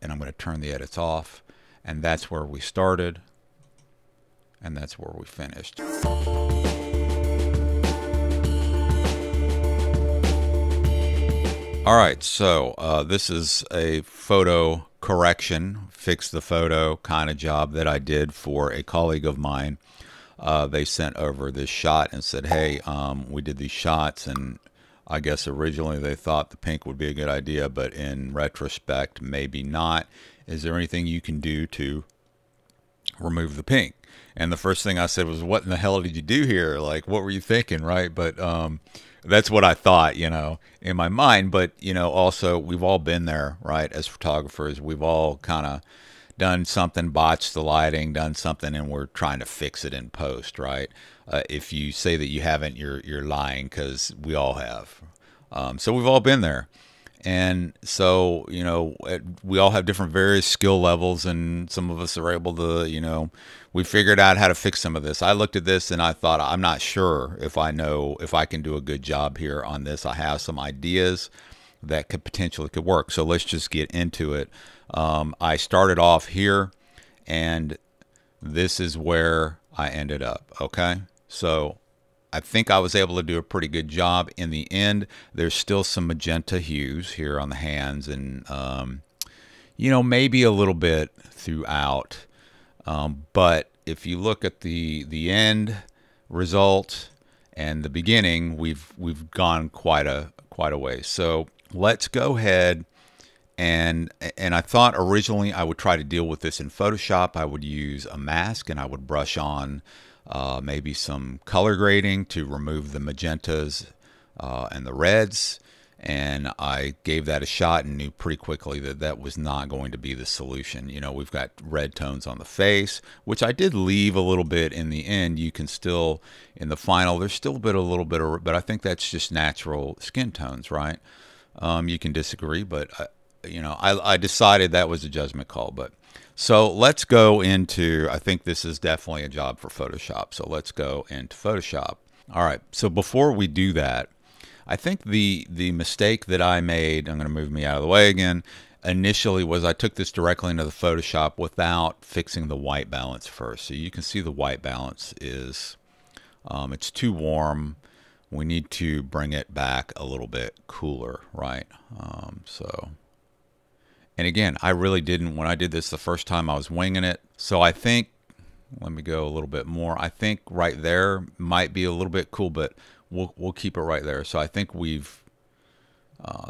and I'm going to turn the edits off. And that's where we started, and that's where we finished. All right, so this is a photo correction, fix the photo kind of job that I did for a colleague of mine. They sent over this shot and said, hey, we did these shots, and I guess originally they thought the pink would be a good idea, but in retrospect, maybe not. Is there anything you can do to remove the pink? And the first thing I said was, what in the hell did you do here? Like, what were you thinking, right? But that's what I thought, you know, in my mind. But, you know, also we've all been there, right? As photographers, we've all kind of done something, botched the lighting, done something, and we're trying to fix it in post, right? If you say that you haven't, you're lying, because we all have. So we've all been there. And so, you know, we all have different various skill levels, and some of us are able to, you know, we figured out how to fix some of this. I looked at this and I thought, I'm not sure if I know if I can do a good job here on this. I have some ideas that could potentially could work. So let's just get into it. I started off here, and this is where I ended up. Okay, so I think I was able to do a pretty good job in the end. There's still some magenta hues here on the hands, and you know, maybe a little bit throughout. But if you look at the end result and the beginning, we've gone quite a way. So let's go ahead. And I thought originally I would try to deal with this in Photoshop. I would use a mask, and I would brush on maybe some color grading to remove the magentas and the reds. And I gave that a shot and knew pretty quickly that that was not going to be the solution. You know, we've got red tones on the face, which I did leave a little bit in the end. You can still, in the final, there's still a little bit, but I think that's just natural skin tones, right? You can disagree, but you know, I decided that was a judgment call. But so let's go into, I think this is definitely a job for Photoshop. So let's go into Photoshop. All right, so before we do that, I think the mistake that I made, I'm going to move me out of the way again, initially was I took this directly into the Photoshop without fixing the white balance first. So you can see the white balance is, it's too warm. We need to bring it back a little bit cooler, right? So, and again, I really didn't, when I did this the first time, I was winging it. So I think, let me go a little bit more. I think right there might be a little bit cool, but we'll keep it right there. So I think we've,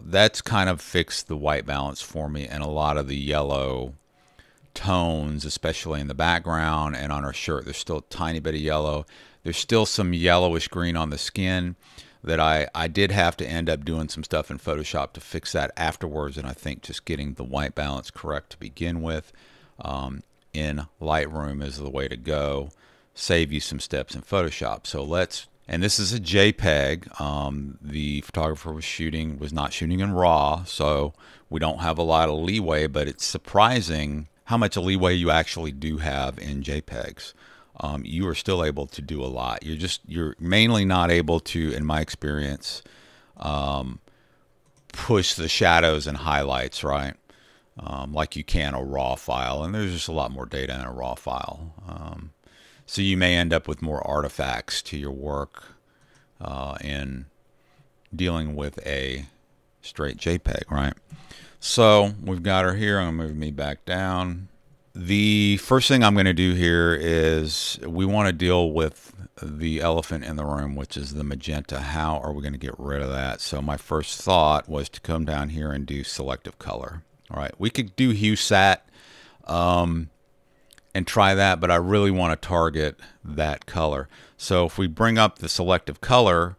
that's kind of fixed the white balance for me, and a lot of the yellow tones, especially in the background and on our shirt. There's still a tiny bit of yellow. There's still some yellowish green on the skin that I did have to end up doing some stuff in Photoshop to fix that afterwards. And I think just getting the white balance correct to begin with in Lightroom is the way to go. Save you some steps in Photoshop. So let's, and this is a JPEG. The photographer was not shooting in RAW, so we don't have a lot of leeway, but it's surprising how much leeway you actually do have in JPEGs. You are still able to do a lot. You're mainly not able to, in my experience, push the shadows and highlights, right? Like you can a RAW file, and there's just a lot more data in a RAW file. So you may end up with more artifacts to your work in dealing with a straight JPEG, right? So we've got her here. I'm gonna move me back down. The first thing I'm gonna do here is we wanna deal with the elephant in the room, which is the magenta. How are we gonna get rid of that? So my first thought was to come down here and do selective color. All right, we could do hue sat. And try that, but I really want to target that color. So if we bring up the selective color,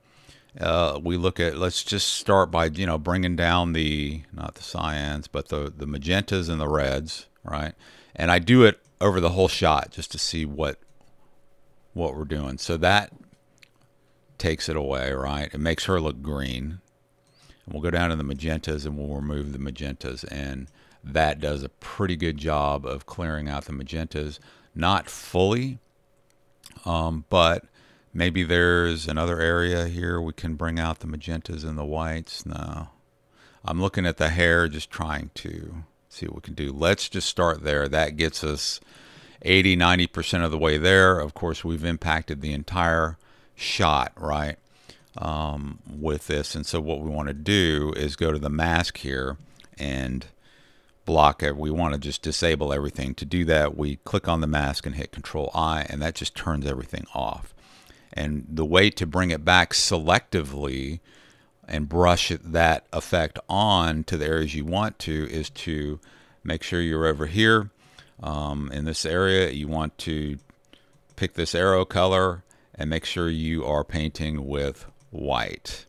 we look at, let's just start by, you know, bringing down the, not the cyans, but the magentas and the reds, right? And I do it over the whole shot just to see what we're doing. So that takes it away, right? It makes her look green. And we'll go down to the magentas and we'll remove the magentas, and that does a pretty good job of clearing out the magentas. Not fully, but maybe there's another area here we can bring out the magentas and the whites. No, I'm looking at the hair, just trying to see what we can do. Let's just start there. That gets us 80, 90% of the way there. Of course, we've impacted the entire shot, right, with this. And so what we want to do is go to the mask here and block it. We want to just disable everything. To do that, we click on the mask and hit Control-I, and that just turns everything off. And the way to bring it back selectively and brush that effect on to the areas you want to is to make sure you're over here in this area. You want to pick this arrow color and make sure you are painting with white.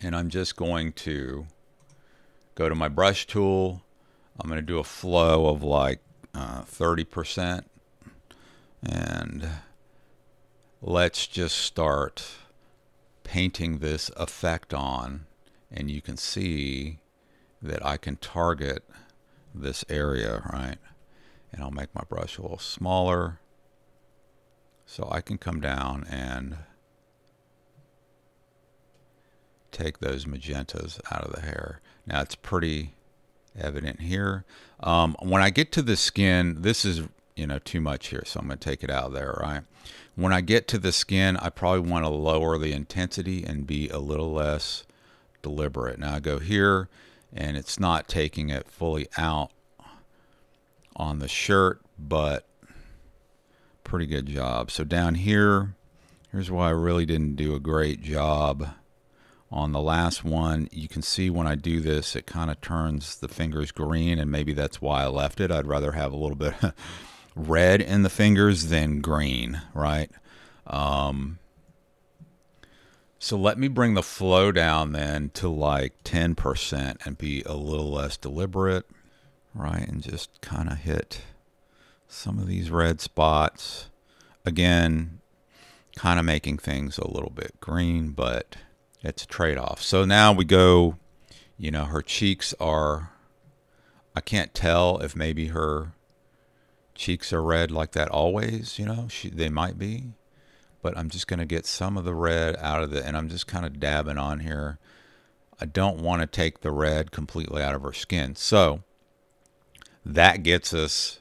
And I'm just going to go to my brush tool. I'm going to do a flow of like 30%, and let's just start painting this effect on, and you can see that I can target this area, right? And I'll make my brush a little smaller so I can come down and take those magentas out of the hair. Now it's pretty evident here. When I get to the skin, this is, you know, too much here, so I'm going to take it out of there, right? When I get to the skin, I probably want to lower the intensity and be a little less deliberate. Now I go here, and it's not taking it fully out on the shirt, but pretty good job. So down here, here's why I really didn't do a great job on the last one. You can see when I do this, it kind of turns the fingers green, and maybe that's why I left it. I'd rather have a little bit red in the fingers than green, right? So let me bring the flow down then to like 10% and be a little less deliberate, right? And just kind of hit some of these red spots. Again, kind of making things a little bit green, but it's a trade-off. So now we go, you know, her cheeks are, I can't tell if maybe her cheeks are red like that always, you know, they might be, but I'm just going to get some of the red out of the, and I'm just kind of dabbing on here. I don't want to take the red completely out of her skin. So that gets us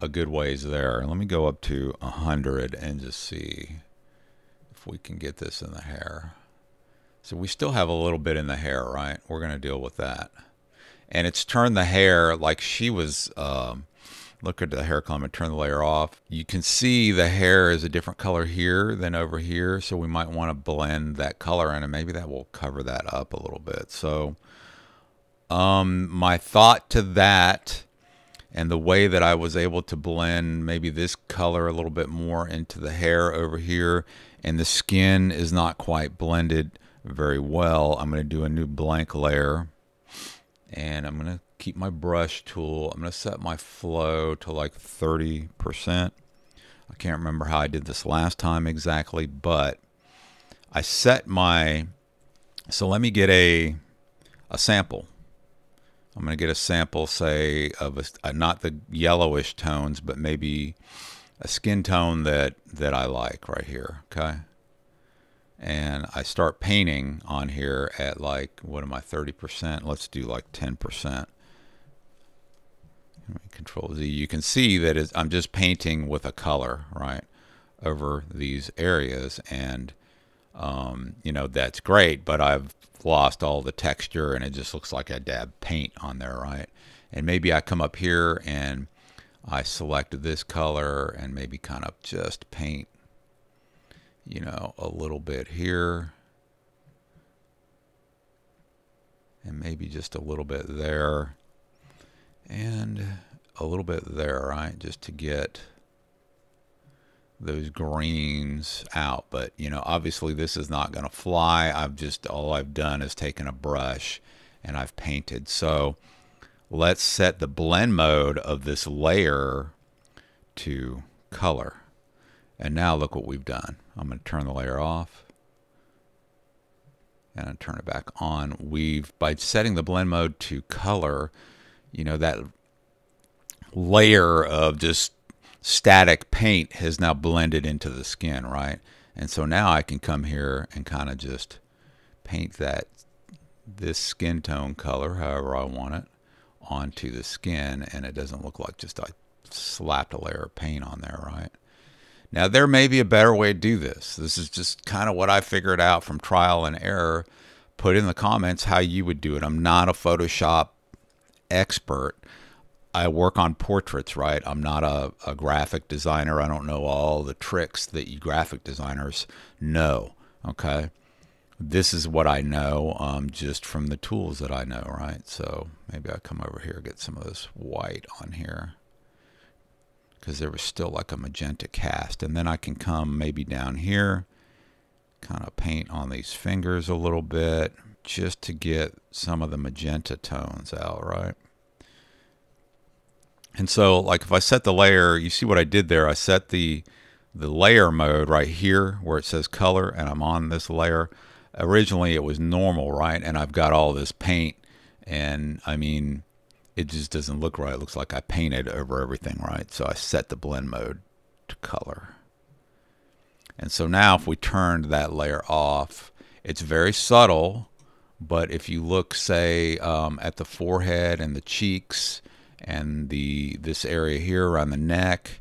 a good ways there. Let me go up to 100 and just see if we can get this in the hair. So we still have a little bit in the hair, right? We're going to deal with that. And it's turned the hair like she was, look at the hair column and turn the layer off. You can see the hair is a different color here than over here. So we might want to blend that color in, and maybe that will cover that up a little bit. So my thought to that, and the way that I was able to blend maybe this color a little bit more into the hair over here, and the skin is not quite blended very well. I'm going to do a new blank layer, and I'm going to keep my brush tool. I'm going to set my flow to like 30%. I can't remember how I did this last time exactly, but I set my, so let me get a sample. I'm going to get a sample, say, of a, not the yellowish tones, but maybe a skin tone that I like right here, okay? And I start painting on here at like, what am I, 30%? Let's do like 10%. Control-Z. You can see that I'm just painting with a color, right, over these areas. And, you know, that's great, but I've lost all the texture, and it just looks like I dabbed paint on there, right? And maybe I come up here and I select this color and maybe kind of just paint, you know, a little bit here and maybe just a little bit there and a little bit there, right? Just to get those greens out. But, you know, obviously this is not going to fly. All I've done is taken a brush and I've painted. So let's set the blend mode of this layer to color. And now look what we've done. I'm going to turn the layer off and I turn it back on. By setting the blend mode to color, you know, that layer of just static paint has now blended into the skin, right? And so now I can come here and kind of just paint this skin tone color however I want it onto the skin, and it doesn't look like just I slapped a layer of paint on there, right? Now, there may be a better way to do this. This is just kind of what I figured out from trial and error. Put in the comments how you would do it. I'm not a Photoshop expert. I work on portraits, right? I'm not a graphic designer. I don't know all the tricks that you graphic designers know, okay? This is what I know just from the tools that I know, right? So maybe I come over here, get some of this white on here, because there was still like a magenta cast. And then I can come maybe down here, kind of paint on these fingers a little bit just to get some of the magenta tones out, right? And so like if I set the layer, you see what I did there? I set the layer mode right here where it says color, and I'm on this layer. Originally it was normal, right? And I've got all this paint, and I mean, it just doesn't look right. It looks like I painted over everything, right? So I set the blend mode to color. And so now if we turned that layer off, it's very subtle, but if you look, say, at the forehead and the cheeks and this area here around the neck,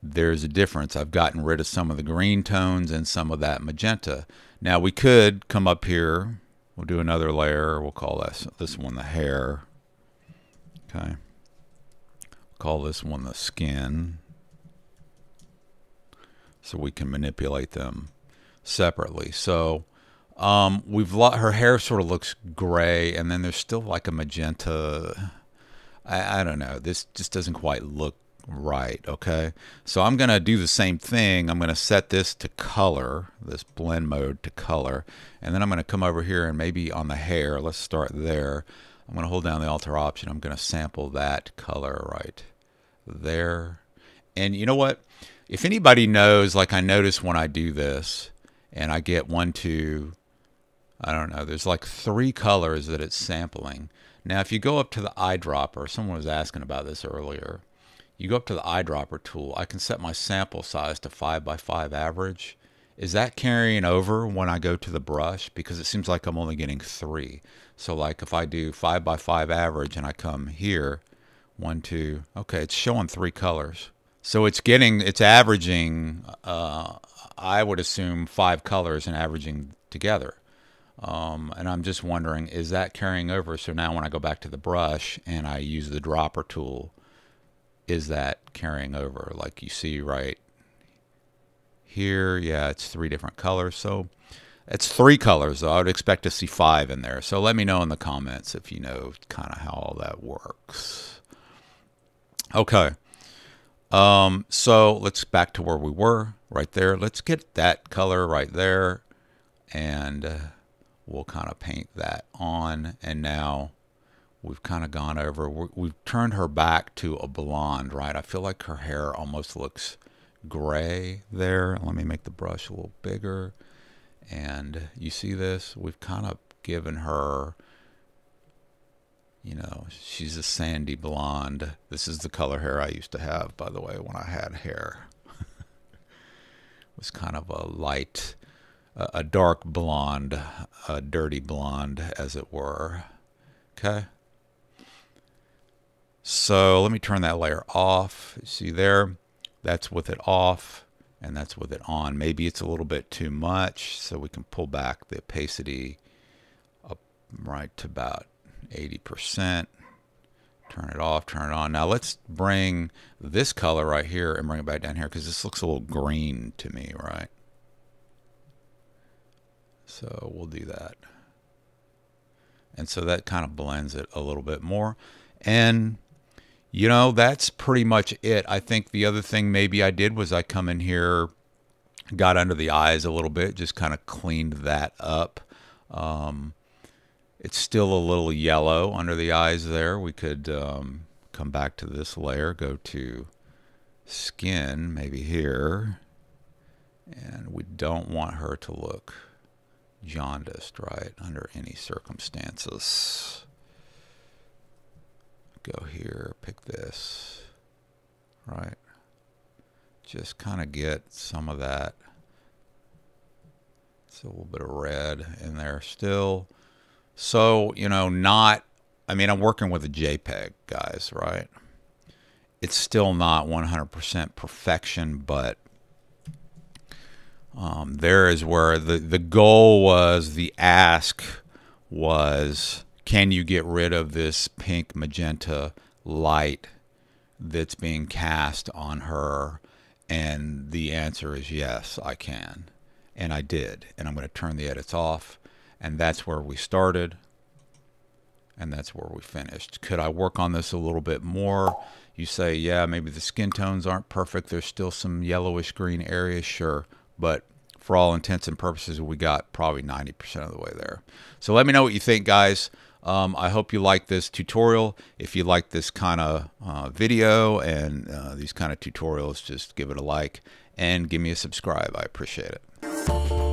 there's a difference. I've gotten rid of some of the green tones and some of that magenta. Now we could come up here. We'll do another layer. We'll call this one the hair. Okay. We'll call this one the skin. So we can manipulate them separately. So her hair sort of looks gray, and then there's still like a magenta. I don't know. This just doesn't quite look right. Okay. So I'm going to do the same thing. I'm going to set this to color, this blend mode to color. And then I'm going to come over here and maybe on the hair, let's start there. I'm going to hold down the Alt option. I'm going to sample that color right there. And you know what? If anybody knows, like I notice when I do this and I get one, two, I don't know, there's like three colors that it's sampling. Now, if you go up to the eyedropper, someone was asking about this earlier. You go up to the eyedropper tool, I can set my sample size to 5 by 5 average. Is that carrying over when I go to the brush? Because it seems like I'm only getting three. So like if I do 5 by 5 average and I come here, one, two, okay, it's showing three colors. So it's averaging, I would assume 5 colors and averaging together. And I'm just wondering, is that carrying over? So now when I go back to the brush and I use the dropper tool, is that carrying over? Like you see right here, yeah, it's 3 different colors. So it's 3 colors, though. I would expect to see 5 in there. So let me know in the comments if you know kind of how all that works. Okay. So let's back to where we were right there. Let's get that color right there, and we'll kind of paint that on. And now we've kind of gone over, we've turned her back to a blonde, right? I feel like her hair almost looks gray there. Let me make the brush a little bigger. And you see this? We've kind of given her, you know, she's a sandy blonde. This is the color hair I used to have, by the way, when I had hair. It was kind of a light, a dark blonde, a dirty blonde, as it were. Okay. So let me turn that layer off. See there, that's with it off and that's with it on. Maybe it's a little bit too much, so we can pull back the opacity up right to about 80%. Turn it off, turn it on. Now let's bring this color right here and bring it back down here, because this looks a little green to me, right? So we'll do that. And so that kind of blends it a little bit more. And you know, that's pretty much it. I think the other thing maybe I did was I come in here, got under the eyes a little bit, just kind of cleaned that up. It's still a little yellow under the eyes there. We could come back to this layer, go to skin, maybe here. And we don't want her to look jaundiced, right, under any circumstances. Go here, pick this, right? Just kind of get some of that. It's a little bit of red in there still. So, you know, not I mean, I'm working with a JPEG, guys, right? It's still not 100% perfection, but there is where the goal was, the ask was, can you get rid of this pink magenta light that's being cast on her? And the answer is yes, I can. And I did. And I'm going to turn the edits off. And that's where we started. And that's where we finished. Could I work on this a little bit more? You say, yeah, maybe the skin tones aren't perfect. There's still some yellowish green areas, sure. But for all intents and purposes, we got probably 90% of the way there. So let me know what you think, guys. I hope you like this tutorial. If you like this kind of video and these kind of tutorials, just give it a like and give me a subscribe. I appreciate it.